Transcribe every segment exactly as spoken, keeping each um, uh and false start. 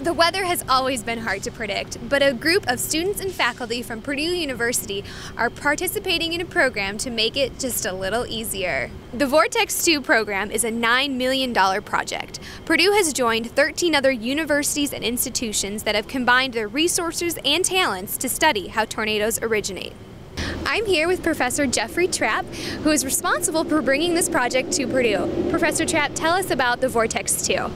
The weather has always been hard to predict, but a group of students and faculty from Purdue University are participating in a program to make it just a little easier. The Vortex two program is a nine million dollar project. Purdue has joined thirteen other universities and institutions that have combined their resources and talents to study how tornadoes originate. I'm here with Professor Jeffrey Trapp, who is responsible for bringing this project to Purdue. Professor Trapp, tell us about the Vortex two.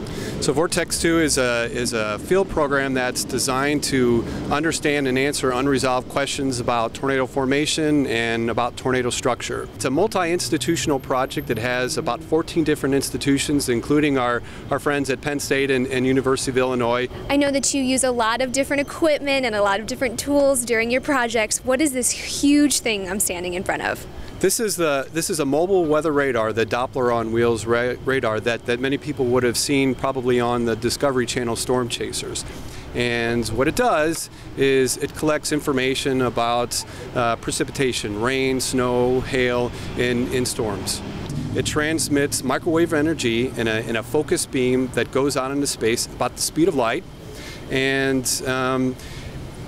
So Vortex two is a, is a field program that's designed to understand and answer unresolved questions about tornado formation and about tornado structure. It's a multi-institutional project that has about fourteen different institutions, including our, our friends at Penn State and, and University of Illinois. I know that you use a lot of different equipment and a lot of different tools during your projects. What is this huge thing I'm standing in front of? This is the this is a mobile weather radar, the Doppler on Wheels ra radar that, that many people would have seen probably on the Discovery Channel storm chasers. And what it does is it collects information about uh, precipitation, rain, snow, hail, in, in storms. It transmits microwave energy in a, in a focused beam that goes out into space about the speed of light, and um,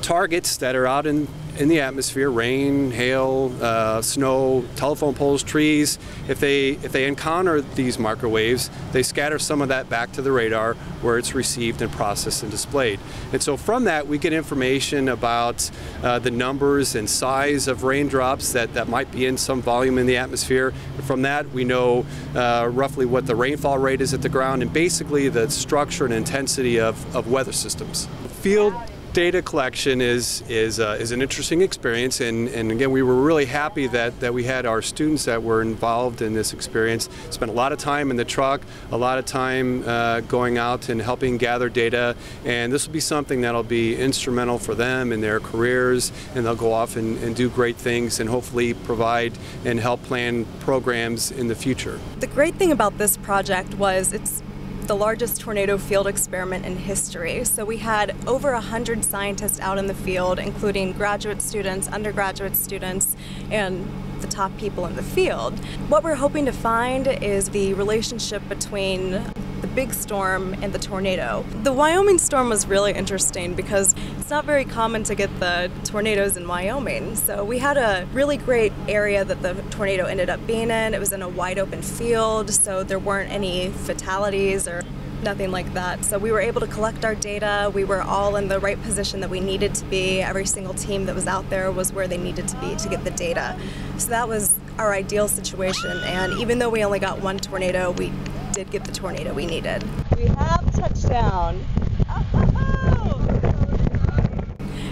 targets that are out in in the atmosphere, rain, hail, uh, snow, telephone poles, trees. If they if they encounter these microwaves, they scatter some of that back to the radar where it's received and processed and displayed. And so from that we get information about uh, the numbers and size of raindrops that, that might be in some volume in the atmosphere. And from that we know uh, roughly what the rainfall rate is at the ground and basically the structure and intensity of, of weather systems. Field data collection is is uh, is an interesting experience, and, and again, we were really happy that that we had our students that were involved in this experience. Spent a lot of time in the truck, a lot of time uh, going out and helping gather data, and this will be something that'll be instrumental for them in their careers, and they'll go off and, and do great things and hopefully provide and help plan programs in the future. The great thing about this project was it's the largest tornado field experiment in history. So we had over one hundred scientists out in the field, including graduate students, undergraduate students, and the top people in the field. What we're hoping to find is the relationship between the big storm and the tornado. The Wyoming storm was really interesting because it's not very common to get the tornadoes in Wyoming. So we had a really great area that the tornado ended up being in. It was in a wide open field, so there weren't any fatalities or nothing like that. So we were able to collect our data. We were all in the right position that we needed to be. Every single team that was out there was where they needed to be to get the data. So that was our ideal situation. And even though we only got one tornado, we did get the tornado we needed. We have touchdown.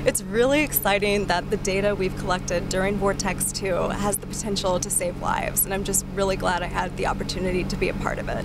It's really exciting that the data we've collected during Vortex two has the potential to save lives, and I'm just really glad I had the opportunity to be a part of it.